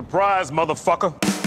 Surprise, motherfucker.